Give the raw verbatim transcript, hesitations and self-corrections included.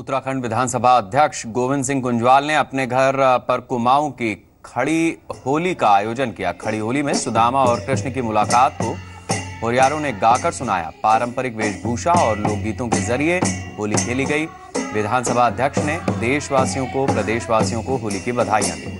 उत्तराखंड विधानसभा अध्यक्ष गोविंद सिंह कुंजवाल ने अपने घर पर कुमाऊं की खड़ी होली का आयोजन किया। खड़ी होली में सुदामा और कृष्ण की मुलाकात को होरियारों ने गाकर सुनाया। पारंपरिक वेशभूषा और लोकगीतों के जरिए होली खेली गई। विधानसभा अध्यक्ष ने देशवासियों को प्रदेशवासियों को होली की बधाइयां दी।